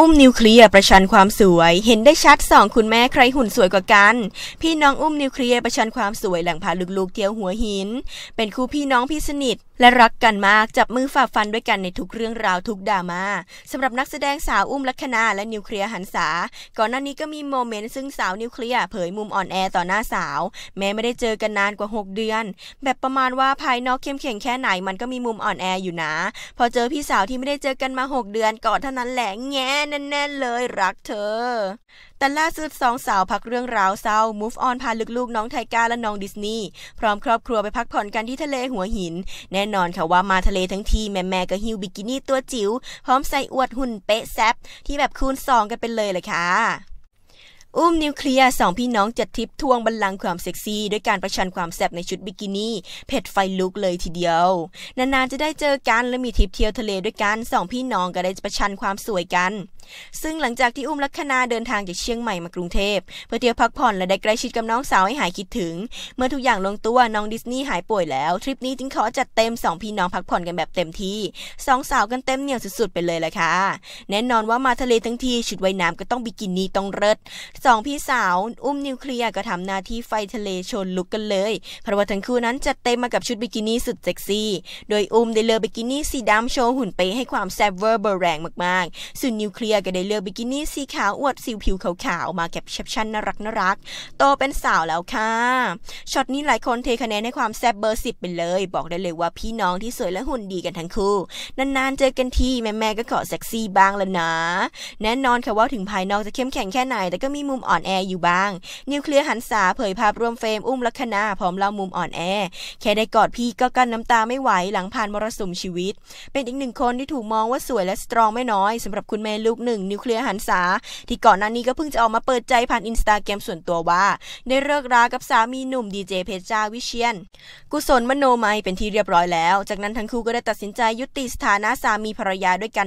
อุ้มนิวเคลียร์ประชันความสวยเห็นได้ชัด2คุณแม่ใครหุ่นสวยกว่ากันพี่น้องอุ้มนิวเคลียร์ประชันความสวยหลังพาลูกๆเที่ยวหัวหินเป็นคู่พี่น้องพี่สนิทและรักกันมากจับมือฝ่าฟันด้วยกันในทุกเรื่องราวทุกดราม่าสำหรับนักแสดงสาวอุ้มลักษณาและนิวเคลียร์หันษาก่อนหน้านี้ก็มีโมเมนต์ซึ่งสาวนิวเคลียร์เผยมุมอ่อนแอต่อหน้าสาวแม้ไม่ได้เจอกันนานกว่า6เดือนแบบประมาณว่าภายนอกเข้มแข็งแค่ไหนมันก็มีมุมอ่อนแออยู่นะพอเจอพี่สาวที่ไม่ได้เจอกันมา6เดือนก่อนเท่านั้นแหละแง่แน่ๆเลยรักเธอแต่ล่าสุด2สาวพักเรื่องราวเศร้า move on พาลูกๆน้องไทก้าและน้องดิสนีย์พร้อมครอบครัวไปพักผ่อนกันที่ทะเลหัวหินแน่นอนค่ะว่ามาทะเลทั้งทีแม่ก็ฮิวบิกินี่ตัวจิ๋วพร้อมใส่อวดหุ่นเป๊ะแซบที่แบบคูณ2กันไปเลยเลยค่ะอุ้มนิวเคลียร์สองพี่น้องจัดทริปทวงบัลลังก์ความเซ็กซี่ด้วยการประชันความแซ่บในชุดบิกินี่เผ็ดไฟลุกเลยทีเดียวนานๆจะได้เจอกันและมีทริปเที่ยวทะเลด้วยกันสองพี่น้องก็ได้ประชันความสวยกันซึ่งหลังจากที่อุ้มลักษณาเดินทางจากเชียงใหม่มากรุงเทพเพื่อเที่ยวพักผ่อนและได้ใกล้ชิดกับน้องสาวให้หายคิดถึงเมื่อทุกอย่างลงตัวน้องดิสนีย์หายป่วยแล้วทริปนี้จึงขอจัดเต็มสองพี่น้องพักผ่อนกันแบบเต็มที่สองสาวกันเต็มเหนียวสุดๆไปเลยแหละค่ะแน่นอนว่ามาทะเลทั้งทีชุดว่ายน้ำก็ต้องบิกินี่ต้องเลิศสองพี่สาวอุ้มนิวเคลียร์ก็ทำหน้าที่ไฟทะเลชนลุกกันเลยเพราะว่าทั้งคู่นั้นจัดเต็มมากับชุดบิกินี่สุดเซ็กซี่โดยอุ้มได้เลือกบิกินี่สีดำโชว์หุ่นไปให้ความแซ่บเวอร์เบอร์แรงมากๆส่วนนิวเคลียร์ก็ได้เลือกบิกินี่สีขาวอวดสิวผิวขาวๆมาแคปชั่นน่ารักโตเป็นสาวแล้วค่ะช็อตนี้หลายคนเทคะแนนให้ความแซ่บเบอร์10ไปเลยบอกได้เลยว่าพี่น้องที่สวยและหุ่นดีกันทั้งคู่นานๆเจอกันทีแม่ก็ขอเซ็กซี่บ้างละนะแน่นอนค่ะว่าถึงภายนอกจะเข้มแข็งแค่ไหนแต่ก็มีมุมอ่อนแออยู่บ้างนิวเคลียร์หันษาเผยภาพร่วมเฟรมอุ้มลักษณาพร้อมเล่ามุมอ่อนแอแค่ได้กอดพี่ก็กั้นน้ำตาไม่ไหวหลังผ่านมรสุมชีวิตเป็นอีกหนึ่งคนที่ถูกมองว่าสวยและสตรองไม่น้อยสำหรับคุณแม่ลูกหนึ่งนิวเคลียร์หันษาที่ก่อนหน้านี้ก็เพิ่งจะออกมาเปิดใจผ่านอินสตาแกรมส่วนตัวว่าได้เลิกรากับสามีหนุ่มดีเจเพชรจ้าวิเชียรกุศลมโนมัยเป็นที่เรียบร้อยแล้วจากนั้นทั้งคู่ก็ได้ตัดสินใจยุติสถานะสามีภรรยาด้วยกัน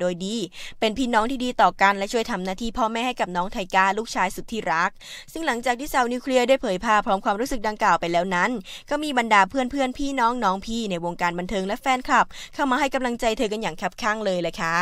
โดยดีเป็นพี่น้องที่ดีต่อกันและช่วยทำหน้าที่พ่อแม่ให้กับน้องไทก้าลูกชายสุดที่รักซึ่งหลังจากที่สาวนิวเคลียร์ได้เผยภาพพร้อมความรู้สึกดังกล่าวไปแล้วนั้นก็มีบรรดาเพื่อนพี่น้องพี่ในวงการบันเทิงและแฟนคลับเข้ามาให้กำลังใจเธอกันอย่างคับคั่งเลยแหละค่ะ